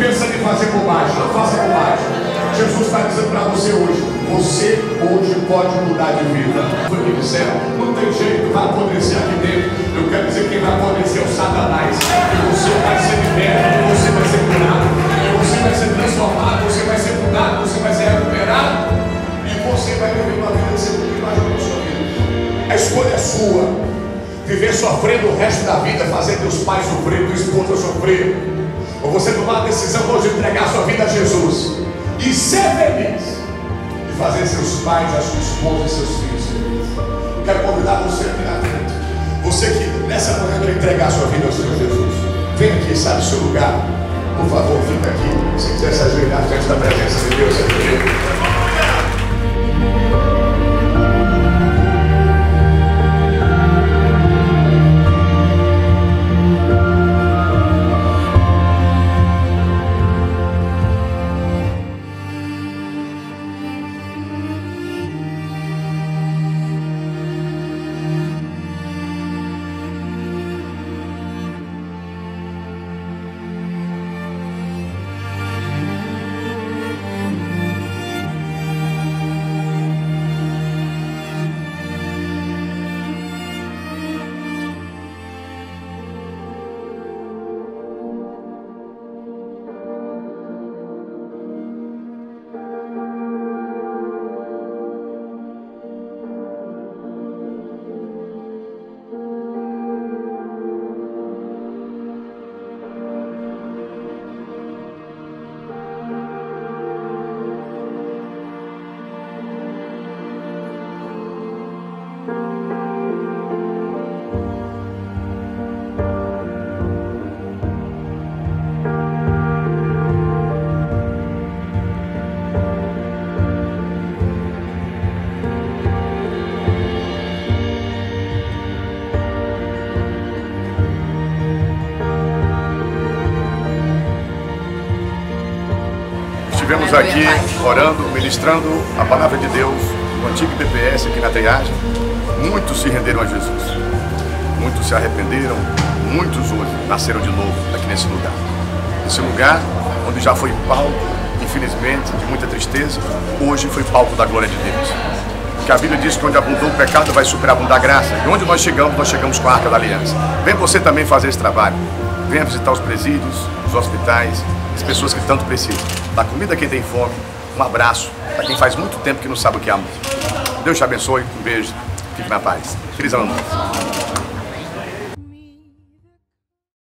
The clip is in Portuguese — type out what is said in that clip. pensando em fazer bobagem, não faça bobagem. Jesus está dizendo para você hoje pode mudar de vida. Foi o que disseram, não tem jeito, vai acontecer aqui dentro. Eu quero dizer que quem vai acontecer é o Satanás. E você vai ser liberto, você vai ser curado, você vai ser transformado, você vai ser mudado, você vai ser recuperado. E você vai viver uma vida de ser muito mais do que sua vida. A escolha é sua. Viver sofrendo o resto da vida, fazer teus pais sofrer, tua esposa sofrer. Ou você tomar a decisão hoje de entregar sua vida a Jesus. E ser feliz. E fazer seus pais, a sua esposa e seus filhos felizes. Eu quero convidar você aqui na frente. Você que nessa manhã quer entregar sua vida ao Senhor Jesus. Vem aqui, sai do seu lugar. Por favor, fica aqui. Se quiser se ajoelhar diante da presença de Deus, é primeiro. Estivemos aqui orando, ministrando a palavra de Deus no antigo IPPS aqui na Triagem. Muitos se renderam a Jesus, muitos se arrependeram, muitos hoje nasceram de novo aqui nesse lugar. Esse lugar onde já foi palco, infelizmente, de muita tristeza, hoje foi palco da glória de Deus. Porque a Bíblia diz que onde abundou o pecado vai superabundar a graça. E onde nós chegamos com a Arca da Aliança. Vem você também fazer esse trabalho. Venha visitar os presídios, os hospitais, as pessoas que tanto precisam. Dá comida a quem tem fome, um abraço para quem faz muito tempo que não sabe o que ama. Deus te abençoe, um beijo, fique na paz. Feliz ano novo.